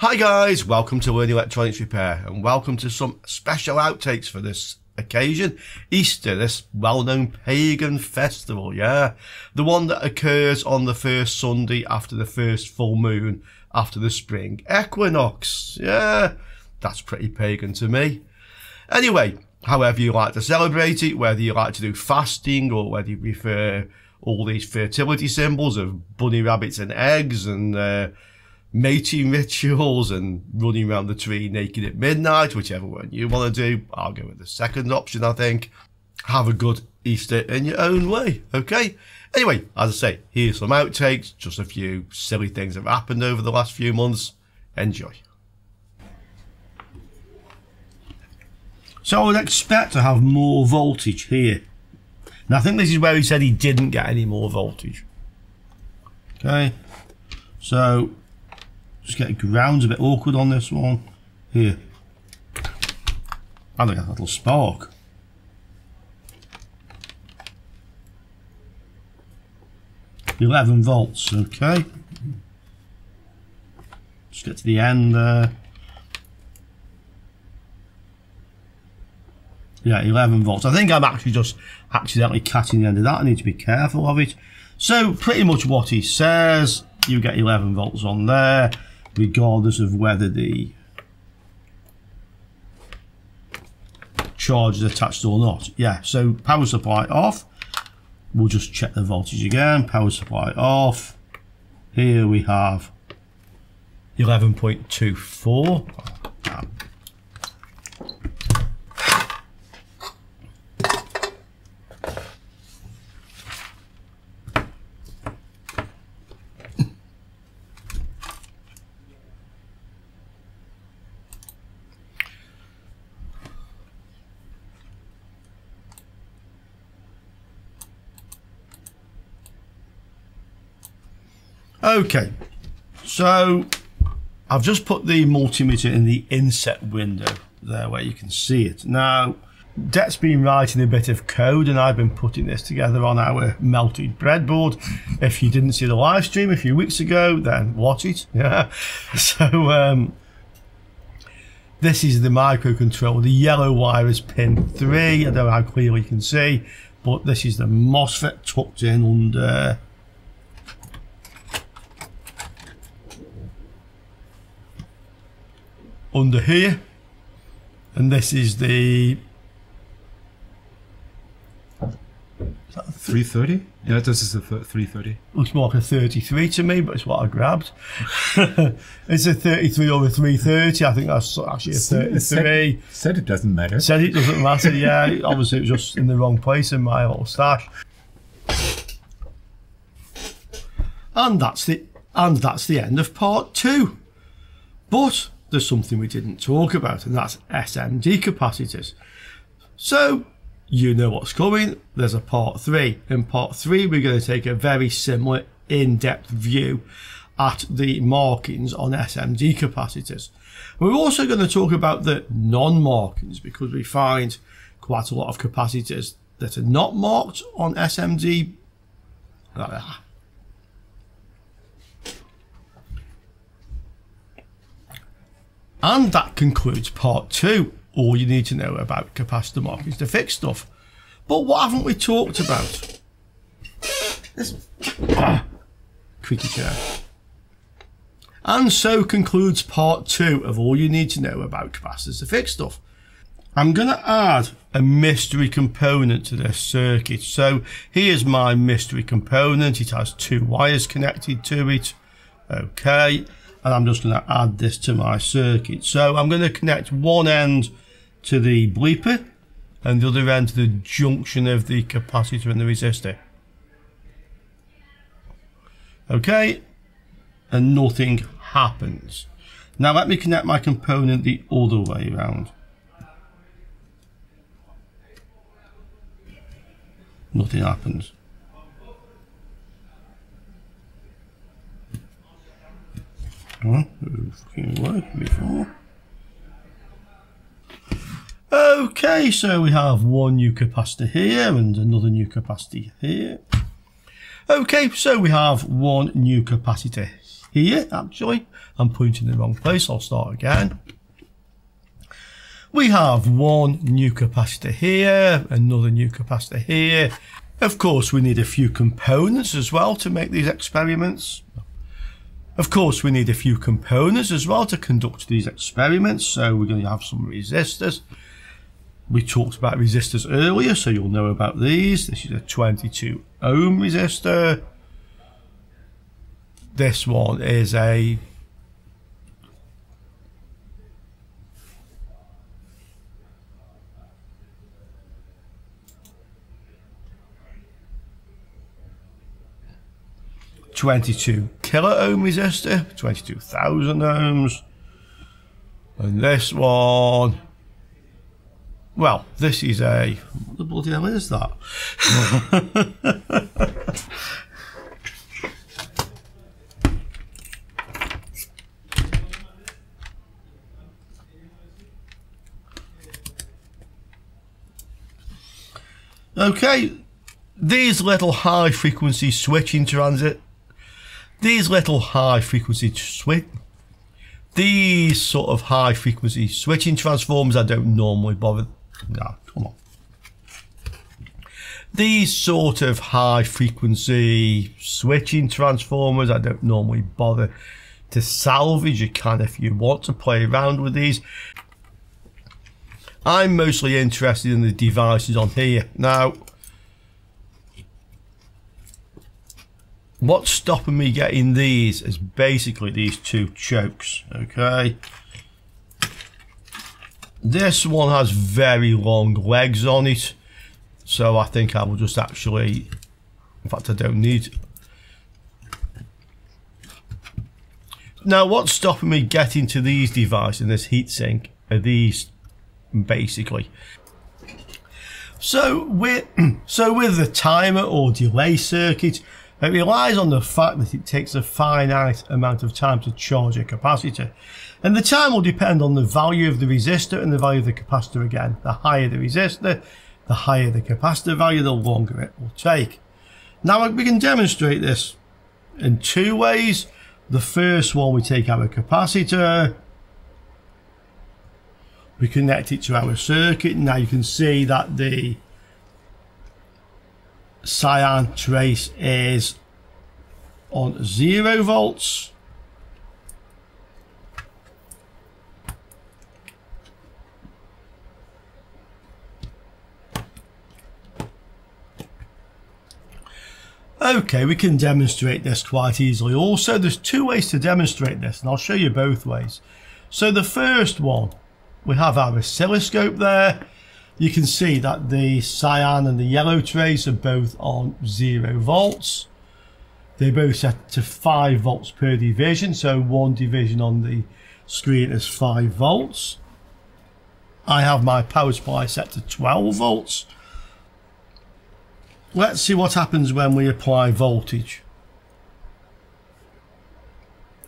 Hi guys, welcome to Learn Electronics Repair and welcome to some special outtakes for this occasion, Easter, this well-known pagan festival, yeah. The one that occurs on the first Sunday after the first full moon after the spring equinox, yeah. That's pretty pagan to me. Anyway, however you like to celebrate it, whether you like to do fasting or whether you prefer all these fertility symbols of bunny rabbits and eggs and mating rituals and running around the tree naked at midnight, whichever one you want to do. I'll go with the second option, I think. Have a good Easter in your own way, okay? Anyway, as I say, here's some outtakes, just a few silly things that have happened over the last few months. Enjoy. So I would expect to have more voltage here. And I think this is where he said he didn't get any more voltage. Okay, so just getting ground's a bit awkward on this one. Here. I look at that little spark. The 11 volts, okay. Just get to the end there. Yeah, 11 volts. I think I'm actually just accidentally catching the end of that. I need to be careful of it. So pretty much what he says, you get 11 volts on there, regardless of whether the charge is attached or not. Yeah, so power supply off. We'll just check the voltage again. Power supply off. Here we have 11.24. Okay, so I've just put the multimeter in the inset window there where you can see it. Now, Det's been writing a bit of code and I've been putting this together on our melted breadboard. If you didn't see the live stream a few weeks ago, then watch it. Yeah. So this is the microcontroller. The yellow wire is pin 3. I don't know how clearly you can see, but this is the MOSFET tucked in under here, and this is the 330. Yeah, this is the 330. Looks more like a 33 to me, but it's what I grabbed. It's a 33 or a 330. I think that's actually a 33. Said it doesn't matter. Said it doesn't matter. Yeah, obviously it was just in the wrong place in my little stash. And that's the end of part two. But there's something we didn't talk about, and that's SMD capacitors. So you know what's coming. There's a part three. In part three, we're going to take a very similar in-depth view at the markings on SMD capacitors. We're also going to talk about the non-markings, because we find quite a lot of capacitors that are not marked on SMD. And that concludes part two, all you need to know about capacitor markings to fix stuff. But what haven't we talked about? This creaky chair. And so concludes part two of all you need to know about capacitors to fix stuff. I'm going to add a mystery component to this circuit. So here's my mystery component. It has two wires connected to it. Okay. And I'm just going to add this to my circuit. So I'm going to connect one end to the bleeper and the other end to the junction of the capacitor and the resistor. Okay, and nothing happens. Now let me connect my component the other way around. Nothing happens. Okay, so we have one new capacitor here and another new capacitor here. Okay, so we have one new capacitor here. Actually, I'm pointing in the wrong place. I'll start again. We have one new capacitor here, another new capacitor here. Of course, we need a few components as well to make these experiments. So we're going to have some resistors. We talked about resistors earlier, so you'll know about these. This is a 22 ohm resistor. This one is a 22 kilo ohm resistor, 22,000 ohms. And this one, well, this is a, what the bloody hell is that? Okay, these little high frequency switching transistors. These sort of high frequency switching transformers, I don't normally bother. No, come on. These sort of high frequency switching transformers, I don't normally bother to salvage. You can if you want to play around with these. I'm mostly interested in the devices on here. Now, what's stopping me getting these is basically these two chokes, okay? This one has very long legs on it, so I think I will just actually, in fact I don't need. Now what's stopping me getting to these devices in this heatsink are these, basically. So with the timer or delay circuit, it relies on the fact that it takes a finite amount of time to charge a capacitor. And the time will depend on the value of the resistor and the value of the capacitor again. The higher the resistor, the higher the capacitor value, the longer it will take. Now we can demonstrate this in two ways. The first one, we take our capacitor, we connect it to our circuit. Now you can see that the cyan trace is on 0 volts. Okay, we can demonstrate this quite easily. Also, there's two ways to demonstrate this, and I'll show you both ways. So the first one, we have our oscilloscope there. You can see that the cyan and the yellow trace are both on 0 volts. They're both set to 5 volts per division, so one division on the screen is 5 volts. I have my power supply set to 12 volts. Let's see what happens when we apply voltage.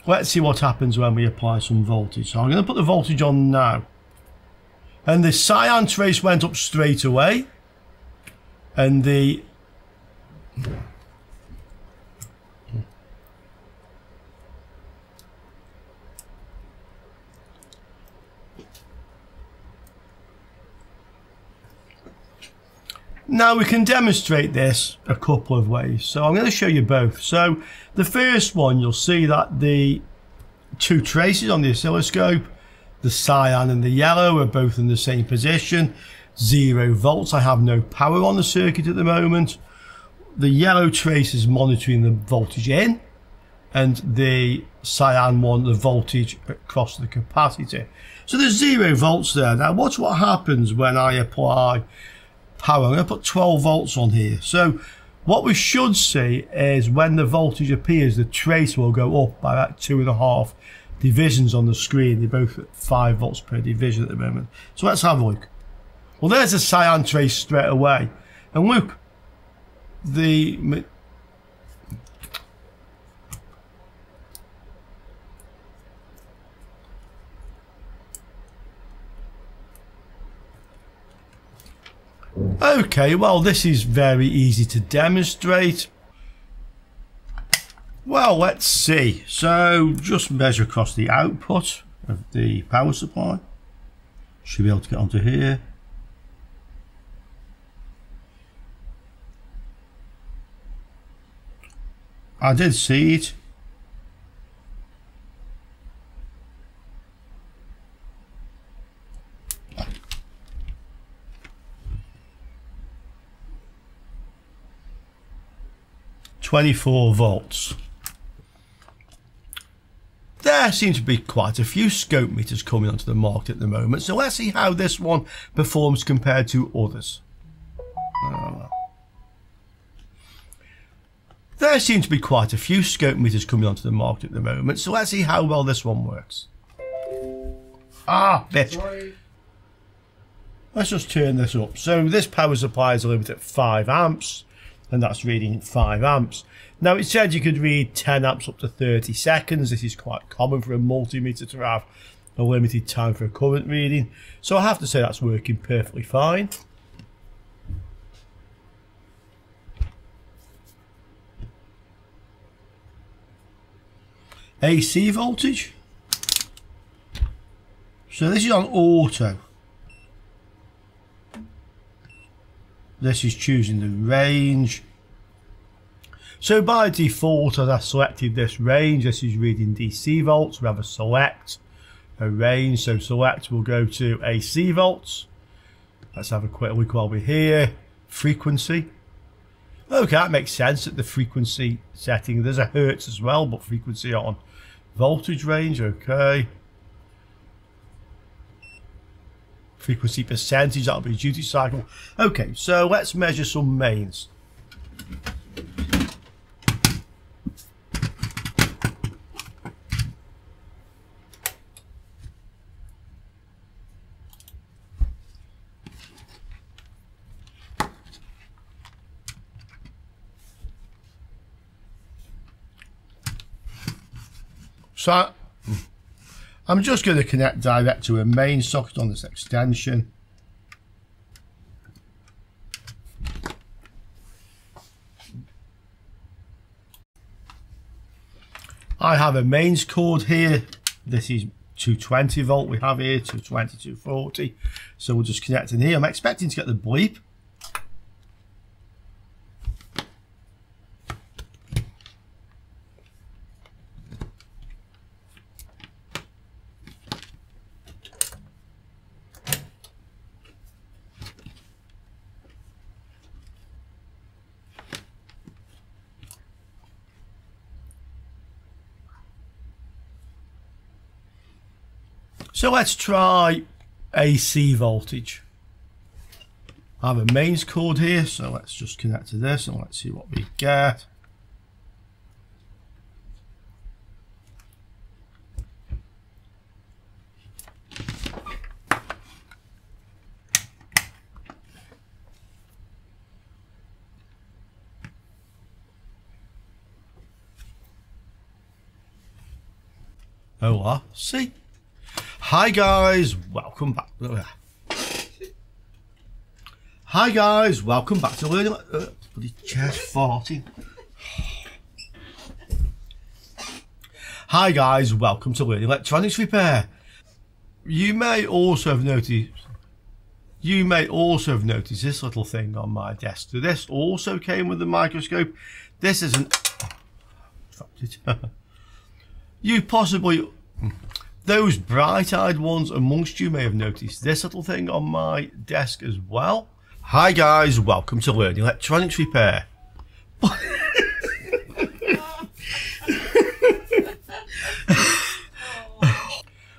Let's see what happens when we apply some voltage. So I'm going to put the voltage on now. And the cyan trace went up straight away, and the now we can demonstrate this a couple of ways, so I'm going to show you both. So the first one, you'll see that the two traces on the oscilloscope, the cyan and the yellow, are both in the same position, 0 volts. I have no power on the circuit at the moment. The yellow trace is monitoring the voltage in, and the cyan one, the voltage across the capacitor. So there's 0 volts there. Now watch what happens when I apply power. I'm going to put 12 volts on here. So what we should see is when the voltage appears, the trace will go up by about 2.5 divisions on the screen. They're both at 5 volts per division at the moment. So let's have a look. Well, there's a cyan trace straight away. And look, the okay, well, this is very easy to demonstrate. Well, let's see. So just measure across the output of the power supply. Should be able to get onto here. I did see it. . 24 volts. There seems to be quite a few scope meters coming onto the market at the moment, so let's see how this one performs compared to others. There seems to be quite a few scope meters coming onto the market at the moment, so let's see how well this one works. Ah, bitch. Let's just turn this up. So this power supply is limited at 5 amps. And that's reading 5 amps. Now it said you could read 10 amps up to 30 seconds. This is quite common for a multimeter to have a limited time for a current reading. So I have to say that's working perfectly fine. AC voltage. So this is on auto. This is choosing the range. So by default, as I selected this range, this is reading DC volts. We have a select, a range. So select will go to AC volts. Let's have a quick look while we're here. Frequency. Okay, that makes sense at the frequency setting. There's a hertz as well, but frequency on voltage range. Okay. Frequency percentage, that'll be duty cycle. Okay, so let's measure some mains. So I'm just going to connect direct to a main socket on this extension. I have a mains cord here. This is 220 volt we have here, 220, 240. So we'll just connect in here. I'm expecting to get the bleep. So let's try AC voltage. I have a mains cord here, so let's just connect to this and let's see what we get. Oh, I see. Hi guys, welcome back. Hi guys, welcome back to Learning. Bloody chair's farting. Hi guys, welcome to Learning Electronics Repair. You may also have noticed this little thing on my desk. So this also came with the microscope. This isn't. You possibly. Those bright-eyed ones amongst you may have noticed this little thing on my desk as well. Hi guys, welcome to Learn Electronics Repair.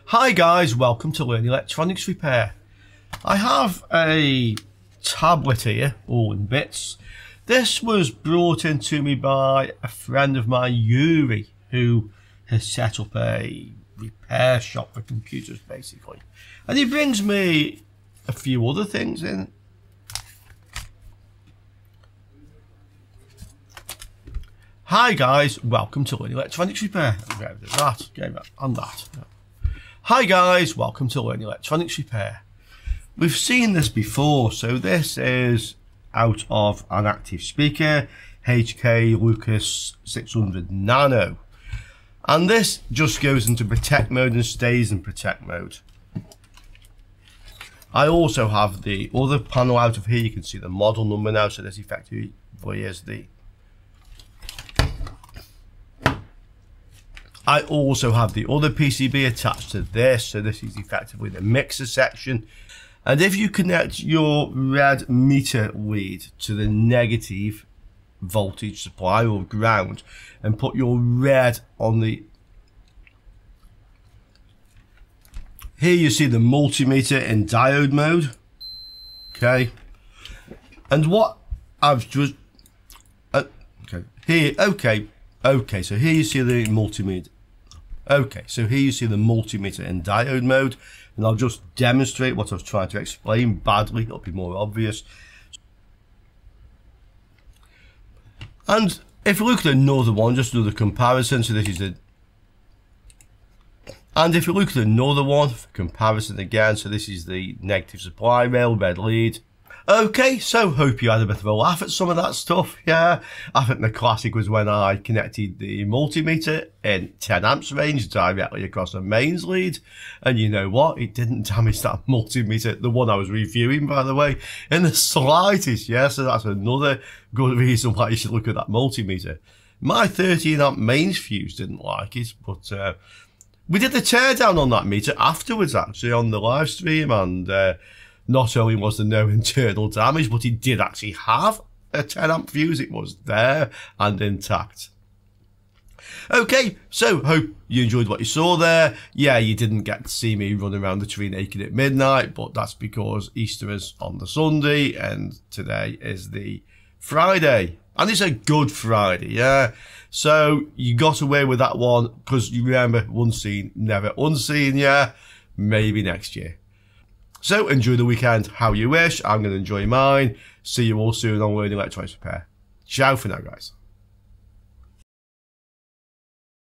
Hi guys, welcome to Learn Electronics Repair. I have a tablet here, all in bits. This was brought in to me by a friend of mine, Yuri, who has set up a repair shop for computers basically, and he brings me a few other things in. Hi guys, welcome to Learn Electronics Repair. Hi guys, welcome to Learn Electronics Repair. We've seen this before. So this is out of an active speaker. HK Lucas 600 Nano. And this just goes into protect mode and stays in protect mode. I also have the other panel out of here. You can see the model number now, so this effectively is the... I also have the other PCB attached to this, so this is effectively the mixer section. And if you connect your red meter lead to the negative voltage supply or ground and put your red on the... Here you see the multimeter in diode mode. Okay. And what I've just... so here you see the multimeter. Okay, so here you see the multimeter in diode mode, and I'll just demonstrate what I was trying to explain badly, it'll be more obvious. And if you look at another one, just do the comparison, so this is the... And if you look at another one, for comparison again, so this is the negative supply rail, red lead. Okay, so hope you had a bit of a laugh at some of that stuff, yeah. I think the classic was when I connected the multimeter in 10 amps range directly across the mains lead. And you know what? It didn't damage that multimeter, the one I was reviewing, by the way, in the slightest, yeah. So that's another good reason why you should look at that multimeter. My 13 amp mains fuse didn't like it, but we did the teardown on that meter afterwards, actually, on the live stream, and... not only was there no internal damage, but it did actually have a 10 amp fuse. It was there and intact. Okay, so hope you enjoyed what you saw there. Yeah, you didn't get to see me run around the tree naked at midnight, but that's because Easter is on the Sunday and today is the Friday. And it's a Good Friday, yeah? So you got away with that one because you remember, once seen, never unseen, yeah? Maybe next year. So enjoy the weekend how you wish. I'm going to enjoy mine. See you all soon on Learn Electronics Repair. Ciao for now, guys.